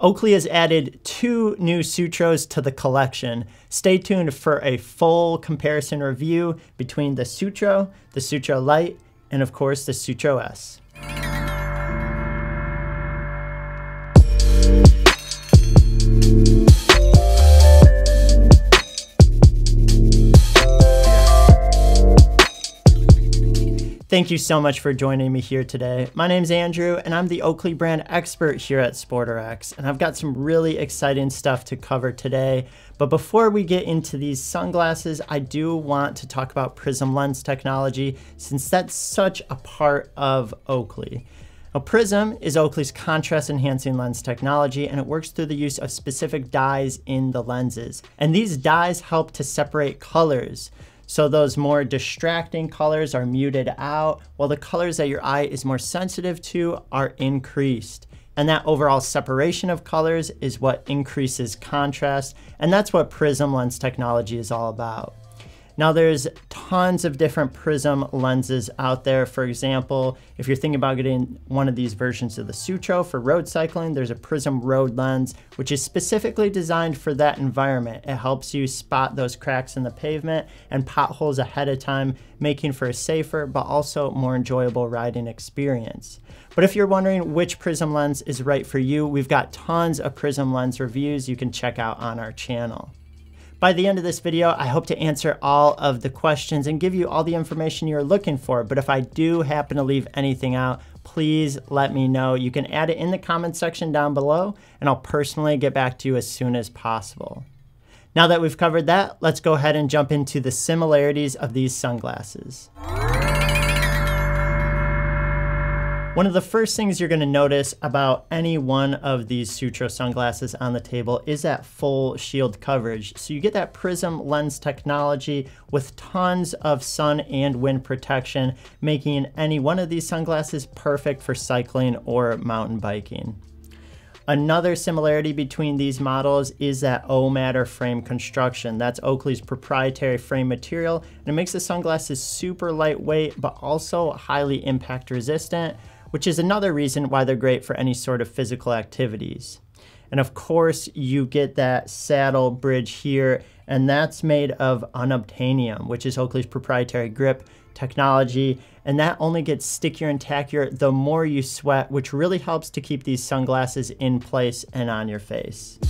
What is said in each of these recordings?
Oakley has added 2 new Sutros to the collection. Stay tuned for a full comparison review between the Sutro Lite, and of course the Sutro S. Thank you so much for joining me here today. My name's Andrew, and I'm the Oakley brand expert here at SportRx, and I've got some really exciting stuff to cover today. But before we get into these sunglasses, I do want to talk about PRIZM lens technology, since that's such a part of Oakley. Now, PRIZM is Oakley's contrast-enhancing lens technology, and it works through the use of specific dyes in the lenses. And these dyes help to separate colors. So those more distracting colors are muted out, while the colors that your eye is more sensitive to are increased. And that overall separation of colors is what increases contrast, and that's what PRIZM lens technology is all about. Now, there's tons of different PRIZM lenses out there. For example, if you're thinking about getting one of these versions of the Sutro for road cycling, there's a PRIZM road lens, which is specifically designed for that environment. It helps you spot those cracks in the pavement and potholes ahead of time, making for a safer but also more enjoyable riding experience. But if you're wondering which PRIZM lens is right for you, we've got tons of PRIZM lens reviews you can check out on our channel. By the end of this video, I hope to answer all of the questions and give you all the information you're looking for. But if I do happen to leave anything out, please let me know. You can add it in the comment section down below, and I'll personally get back to you as soon as possible. Now that we've covered that, let's go ahead and jump into the similarities of these sunglasses. One of the first things you're gonna notice about any one of these Sutro sunglasses on the table is that full shield coverage. So you get that PRIZM lens technology with tons of sun and wind protection, making any one of these sunglasses perfect for cycling or mountain biking. Another similarity between these models is that O-Matter frame construction. That's Oakley's proprietary frame material, and it makes the sunglasses super lightweight, but also highly impact resistant, which is another reason why they're great for any sort of physical activities. And of course, you get that saddle bridge here, and that's made of unobtainium, which is Oakley's proprietary grip technology, and that only gets stickier and tackier the more you sweat, which really helps to keep these sunglasses in place and on your face.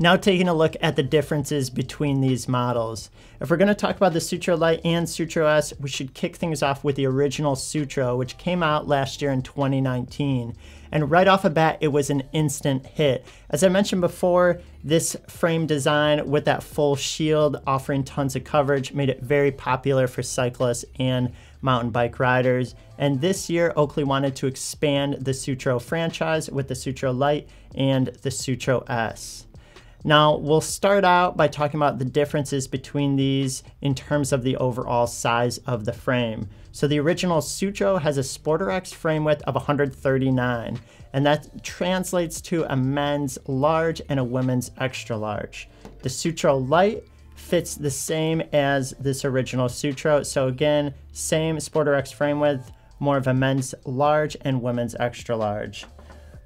Now, taking a look at the differences between these models. If we're gonna talk about the Sutro Lite and Sutro S, we should kick things off with the original Sutro, which came out last year in 2019. And right off the bat, it was an instant hit. As I mentioned before, this frame design with that full shield offering tons of coverage made it very popular for cyclists and mountain bike riders. And this year, Oakley wanted to expand the Sutro franchise with the Sutro Lite and the Sutro S. Now, we'll start out by talking about the differences between these in terms of the overall size of the frame. So the original Sutro has a SportRx frame width of 139, and that translates to a men's large and a women's extra large. The Sutro Lite fits the same as this original Sutro. So again, same SportRx frame width, more of a men's large and women's extra large.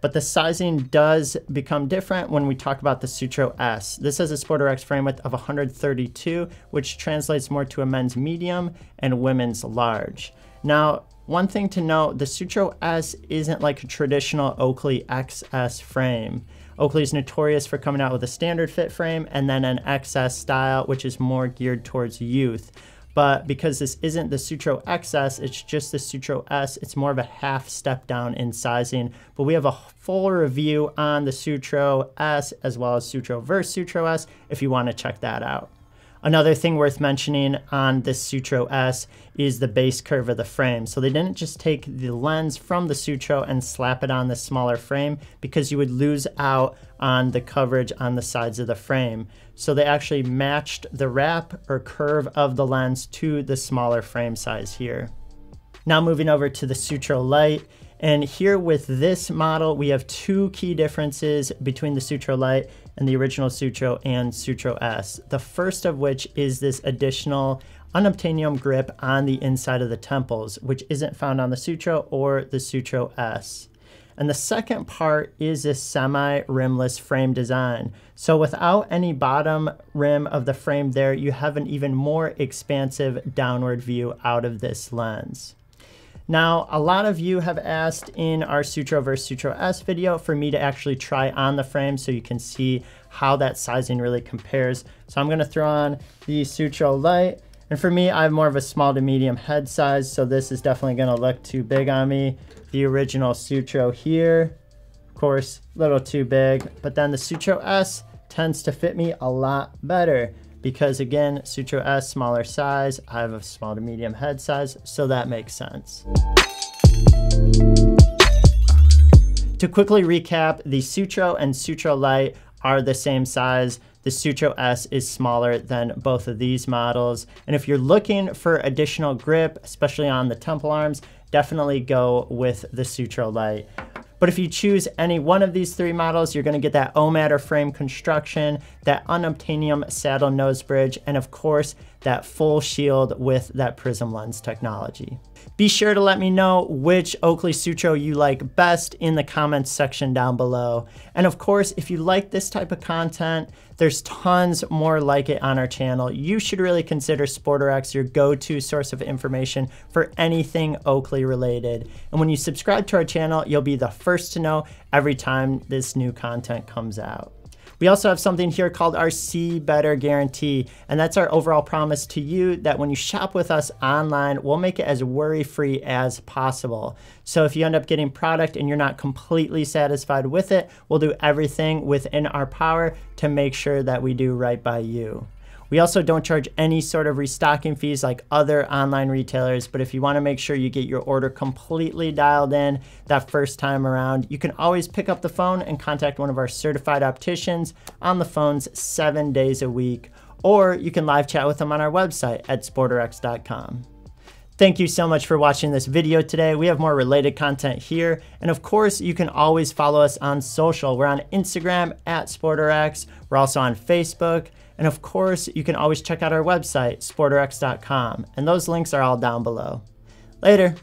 But the sizing does become different when we talk about the Sutro S. This has a SportRx frame width of 132, which translates more to a men's medium and women's large. Now, one thing to note, the Sutro S isn't like a traditional Oakley XS frame. Oakley is notorious for coming out with a standard fit frame and then an XS style, which is more geared towards youth. But because this isn't the Sutro XS, it's just the Sutro S, it's more of a half step down in sizing. But we have a full review on the Sutro S as well as Sutro versus Sutro S if you want to check that out. Another thing worth mentioning on this Sutro S is the base curve of the frame. So they didn't just take the lens from the Sutro and slap it on the smaller frame, because you would lose out on the coverage on the sides of the frame. So they actually matched the wrap or curve of the lens to the smaller frame size here. Now moving over to the Sutro Lite. And here with this model, we have 2 key differences between the Sutro Lite and the original Sutro and Sutro S. The first of which is this additional unobtainium grip on the inside of the temples, which isn't found on the Sutro or the Sutro S. And the second part is this semi-rimless frame design. So without any bottom rim of the frame there, you have an even more expansive downward view out of this lens. Now, a lot of you have asked in our Sutro vs. Sutro S video for me to actually try on the frame so you can see how that sizing really compares. So I'm gonna throw on the Sutro Lite. And for me, I have more of a small to medium head size, so this is definitely gonna look too big on me. The original Sutro here, of course, a little too big, but then the Sutro S tends to fit me a lot better because again, Sutro S, smaller size, I have a small to medium head size, so that makes sense. To quickly recap, the Sutro and Sutro Lite are the same size. The Sutro S is smaller than both of these models. And if you're looking for additional grip, especially on the temple arms, definitely go with the Sutro Lite. But if you choose any one of these three models, you're gonna get that O-Matter frame construction, that unobtainium saddle nose bridge, and of course, that full shield with that PRIZM lens technology. Be sure to let me know which Oakley Sutro you like best in the comments section down below. And of course, if you like this type of content, there's tons more like it on our channel. You should really consider SportRx your go-to source of information for anything Oakley related. And when you subscribe to our channel, you'll be the first to know every time this new content comes out. We also have something here called our See Better Guarantee, and that's our overall promise to you that when you shop with us online, we'll make it as worry-free as possible. So if you end up getting product and you're not completely satisfied with it, we'll do everything within our power to make sure that we do right by you. We also don't charge any sort of restocking fees like other online retailers, but if you want to make sure you get your order completely dialed in that first time around, you can always pick up the phone and contact one of our certified opticians on the phones 7 days a week, or you can live chat with them on our website at sportrx.com. Thank you so much for watching this video today. We have more related content here. And of course, you can always follow us on social. We're on Instagram at SportRx. We're also on Facebook. And of course, you can always check out our website, sportrx.com. And those links are all down below. Later.